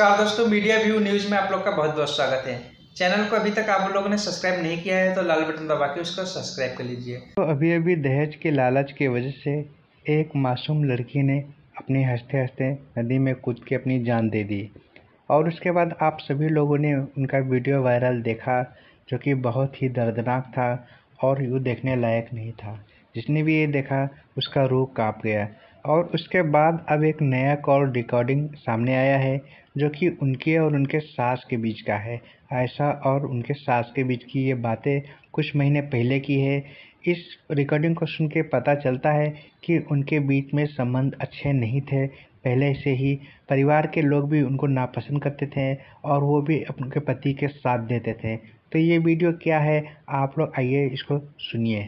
नमस्कार दोस्तों, media view news में आप लोग का बहुत बहुत स्वागत है। चैनल को अभी तक आप लोगों ने सब्सक्राइब नहीं किया है तो लाल बटन दबा के उसको सब्सक्राइब कर लीजिए। तो अभी दहेज के लालच की वजह से एक मासूम लड़की ने अपने हंसते हंसते नदी में कूद के अपनी जान दे दी और उसके बाद आप सभी लोगों ने उनका वीडियो वायरल देखा जो कि बहुत ही दर्दनाक था और यूँ देखने लायक नहीं था। जिसने भी ये देखा उसका रूह काँप गया। और उसके बाद अब एक नया कॉल रिकॉर्डिंग सामने आया है जो कि उनके और उनके सास के बीच का है। आयशा और उनके सास के बीच की ये बातें कुछ महीने पहले की है। इस रिकॉर्डिंग को सुन के पता चलता है कि उनके बीच में संबंध अच्छे नहीं थे। पहले से ही परिवार के लोग भी उनको नापसंद करते थे और वो भी अपने पति के साथ देते थे। तो ये वीडियो क्या है, आप लोग आइए इसको सुनिए।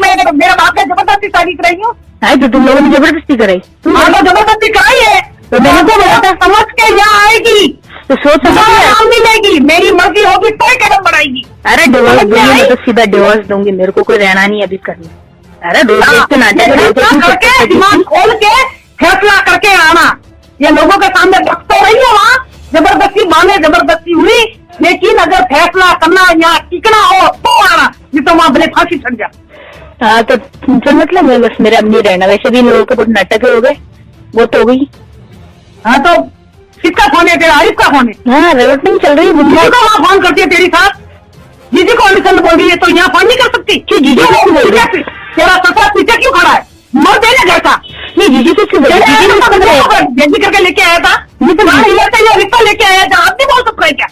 मेरा बाप ने जबरदस्ती शादी कराई हो। तो तुम लोगों ने जबरदस्ती कराई? हाँ, जबरदस्ती कराई है। तो समझ के यहाँ आएगी तो सोच समझ मिलेगी, मेरी मर्जी होगी तो कदम बढ़ाएगी। अरे डिवोर्स दूंगी, तो सीधा डिवोर्स दूंगी, मेरे को कोई रहना नहीं अभी करनी। अरे दिमाग खोल के फैसला करके आना। ये लोगों के सामने बकते रही हो, वहाँ जबरदस्ती माने जबरदस्ती हुई, लेकिन अगर फैसला करना या टिकना हो तो आना, नहीं तो वहाँ भले फांसी छट जा। हाँ तो तुमसे मतलब है बस, मेरा नहीं रहना। वैसे भी इन लोगों के बहुत नाटक हो गए, वो तो गई। हाँ तो किसका फोन है तेरा? आरिफ का फोन है। हाँ रिवोटिंग चल रही है, फोन करती है तेरी साथ। जीजी को अनुसंध बोल रही है तो यहाँ फोन नहीं कर सकती। जीजी तेरा ससुरा पीछे क्यों खड़ा है? मर देने घर का नहीं, जीजी को जीजी करके लेके आया था, रिश्ता लेके आया था। आप नहीं बोल सकता है क्या?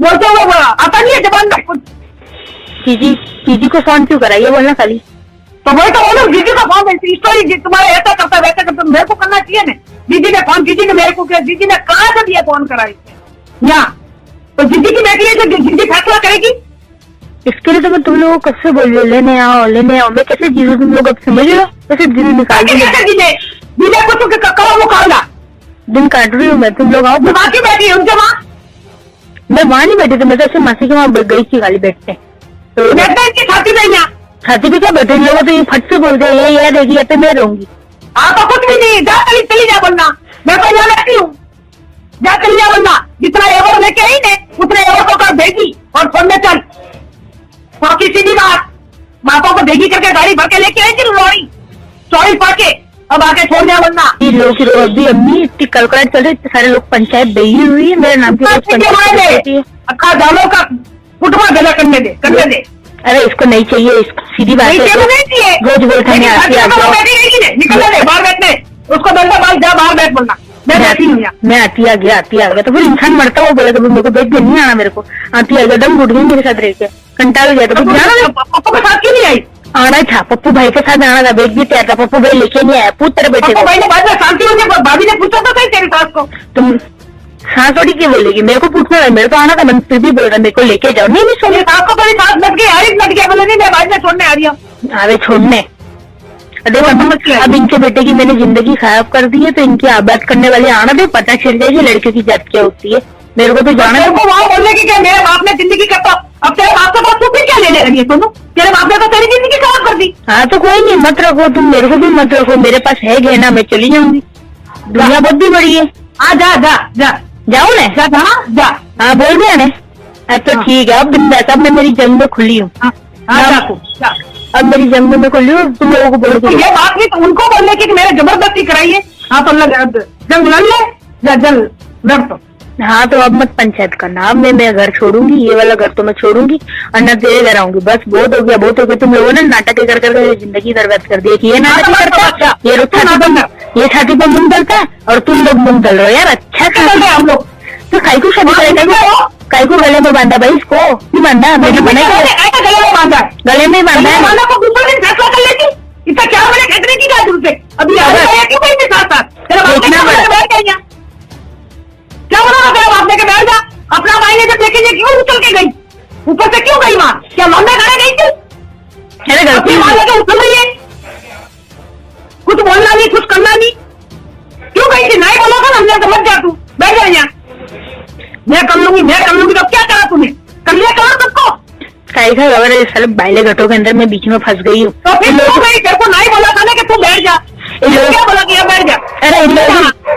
बोलते हुए बोला, आता नहीं है जबान में कुछ। जीजी को फोन क्यों कराइए बोलना खाली? तो वही तो बोलो, जीजी का फोन स्टोरी तुम्हारे ऐसा करता वैसा करता, मेरे को करना चाहिए ना। जीजी ने फोन, जीजी ने मेरे को किया, जीजी ने कहा था दिया फोन कराई यहाँ। तो जीजी की बैठी है तो जीजी फैसला करेगी। इसके लिए तो मैं तुम लोगों को कब से बोल रही हूँ, लेने आओ। मैं कैसे जीजी, तुम लोग अब समझ लो, कैसे जीजी निकाल मुकाबला दिन काट रही हूँ मैं। तुम लोग आओ, बाकी बैठी है उनके वहाँ। मैं वहाँ नहीं बैठी थी, मैं तो मासी के वहाँ गई थी खाली बैठते। छाती नहीं है, छाती भी क्या बैठे लोगों तो ये फट से बोलते हैं, ये देखिए या तो मैं रहूंगी। आप तो कुछ भी नहीं, जा चली चली जा बोलना, मैं तो यहाँ रहती हूँ। जा चली जा बोलना, जितना एवर लेके आई ने उतने एवर को कर भेजी और फोन में चल। बाकी सीधी बात, माता को भेजी करके गाड़ी भर के लेके आई थी लॉरी चौड़ी पड़ के, अब आके छोड़ दिया बोलना। लोग अभी अम्मी इतनी कलकलाट चल रही, इतने सारे लोग पंचायत बेही हुई है मेरे नाम की। जालों का फुटवा गला करने दे। अरे इसको नहीं चाहिए, इसको सीधी बात है। रोज बोलता है उसको बोलता बाल जा बाहर बैठ बोलना, मैं आती आ गया। तो फिर इंसान मरता हुआ बोला कभी मेरे को बैठ के नहीं आना, मेरे को आती आ गया दम घुट गई मेरे साथ रह के, कंटाल गया। तो पप्पू के साथ क्यों नहीं आई? आना था पप्पू भाई के साथ, आना था, बैठ भी तैयार था, पप्पू भाई लेके नहीं आया। पूछ तरह बैठे शांति, भाभी ने पूछा था तेरे सास को, तुम हाँ थोड़ी क्या बोलेगी? मेरे को पूछना है, मेरे को आना था, मैं फिर भी बोल रहा मेरे को लेके जाओ। नहीं छोड़े, आपको बड़ी साथ लग गई, आरिफ लग गया, बोले नहीं मैं बाद में छोड़ने आ रही हूँ। अरे छोड़ने, अरे अब इनके बेटे की मैंने जिंदगी खराब कर दी है तो इनकी आबाद करने वाले आना दे, पता चल जाएगी लड़के की जात क्या होती है। मेरे को तो जाना है, वहाँ बोलने की क्या मेरे बाप ने जिंदगी करता। अब तेरे बाप के पास फिर क्या लेने लगी है तुम? तेरे बाप ने तो तेरी जिंदगी खराब कर दी। हाँ तो कोई नहीं, मत रखो तुम, मेरे को भी मत रखो, मेरे पास है गहना, मैं चली जाऊंगी, दुनिया बहुत भी बड़ी है। आ जा जाओ ना, जा। हाँ बोल दिया ना, अब तो ठीक है, अब बिंदास, अब मैं मेरी जंग में खुली हूँ। अब मेरी जंग में खुली हूँ, तुम लोगों को बोलो तो ये बात नहीं, तो उनको बोलने की मैंने जबरदस्ती कराई है। हाँ तो जंग लड़ ले, जा जंग लड़। तो हाँ तो अब मत पंचायत करना, अब मैं घर छोड़ूंगी, ये वाला घर तो मैं छोड़ूंगी और न तेरे घर आऊंगी। बस बहुत हो गया। तुम लोगों ने नाटक कर जिंदगी बर्बाद कर दी कि ये नाटक करता, ये रुकता, ये छाती पर मुंह डलता है और तुम लोग मुंह डल रहे हो यार। अच्छा कर हम लोग तो काई को शादी करेगा, काई को गले में बांधा भाई, इसको नहीं बांधा, मैंने बनाया गले में बांधा है। इतना क्या खतरे की बात तुमसे, अभी क्या बोला के बैठ जा अपना भाई जब लेके क्यों उछल के गई, ऊपर से क्यों गई वहाँ? क्या लौंडा खाने गई थी? अरे गलती मांगे उछल रही है, कुछ बोलना नहीं, कुछ करना नहीं, क्यों गई थी? नहीं बोलोगा ना, हमने समझ जा, तू बैठ जा यहाँ। मैं कर लूंगी तो क्या करा तूने? कर लिया करो सबको सारे बाइले घटों के अंदर, मैं बीच में फंस गई हूँ। तो फिर तेरे को नहीं बोला था ना कि तू बैठ जा, क्या बोला कि बैठ जा? अरे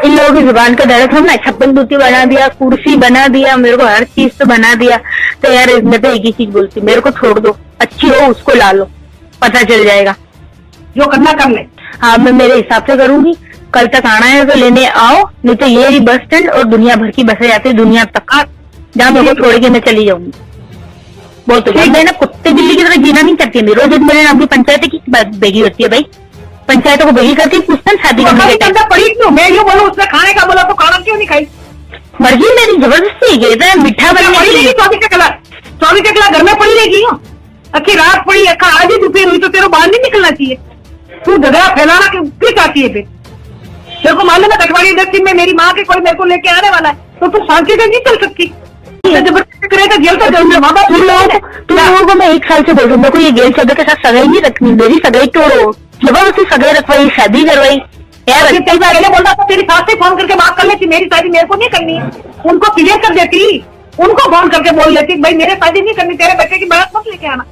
इन लोगों की जुबान का डायरेक्ट हमने छप्पन दूती बना दिया, कुर्सी बना दिया, मेरे को हर चीज तो बना दिया। तो यार मैं तो एक ही चीज बोलती, मेरे को छोड़ दो, अच्छी हो उसको ला लो, पता चल जाएगा जो करना कर ले। हाँ मैं मेरे हिसाब से करूंगी, कल तक आना है तो लेने आओ, नहीं तो ये बस स्टैंड और दुनिया भर की बसें जाती है दुनिया तक, जहाँ मेरे को छोड़ के मैं चली जाऊंगी। बहुत ना कुत्ते बिल्ली की तरह जीना नहीं करती है। रोज मेरे नाम की पंचायत की बेगी होती है भाई, पंचायतों को बेगी करती है। शादी पड़ी क्यों? मैं यूँ बोलूँ उसने खाने का बोला तो खाना क्यों नहीं खाई? मर्जी मेरी जबरदस्ती है, मिठा बनी चौबीस का कला घर में पड़ी रहेगी, अच्छी रात पड़ी आज ही दोपहर हुई तो तेरे बाहर नहीं निकलना चाहिए। तू झगड़ा फैलाना क्यों चाहती है? फिर तेरे को मालूम है कटवाड़ी इंडस्ट्री में मेरी माँ के कोई मेरे को लेके आने वाला है, तो तू शांति से नहीं चल सकती। जबरदस्ती करेगा जेल का जरूर। माँ बाप तुम लोगों को मैं एक साल से बोल रहा हूँ, मेरे को ये जेल सदर के साथ सगाई नहीं रखनी। मेरी सगाई तोड़ो, जबरदस्ती सगाई रखवाई, शादी करवाई। यार बोल रहा था तेरी सास से फोन करके बात कर लेती, मेरी शादी मेरे को नहीं करनी है। उनको क्लियर कर देती, उनको फोन करके बोल देती भाई मेरे शादी नहीं करनी, तेरे बच्चे की बारात मत लेके आना।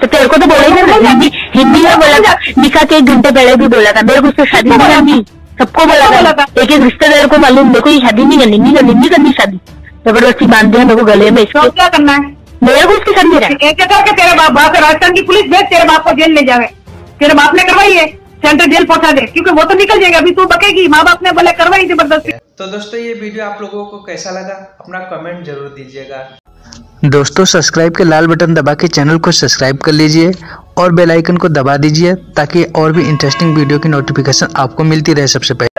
तो तेरे को तो बोला था हिंदी में, बोला था निकाह के 1 घंटे पहले भी बोला था मेरे को उससे शादी नहीं करनी, सबको बोला था। एक एक रिश्तेदार को मालूम मेरे को ये शादी नहीं करनी शादी, जबरदस्ती बांध दिया मेरे को गले में। इसको क्या करना है? मेरे को उसके साथ नहीं रहना। एक करके तेरे बाप को राजस्थान की पुलिस भेज, तेरे बाप को जेल ले जावे। तेरे बाप ने करवाई है, सेंट्रल जेल पहुंचा दे, क्योंकि वो तो निकल जाएगा, अभी तू बकेगी। माँ बाप ने बोला करवाई जबरदस्ती। तो दोस्तों ये वीडियो आप लोगों को कैसा लगा अपना कमेंट जरूर दीजिएगा। दोस्तों सब्सक्राइब के लाल बटन दबा के चैनल को सब्सक्राइब कर लीजिए और बेल आइकन को दबा दीजिए ताकि और भी इंटरेस्टिंग वीडियो की नोटिफिकेशन आपको मिलती रहे सबसे पहले।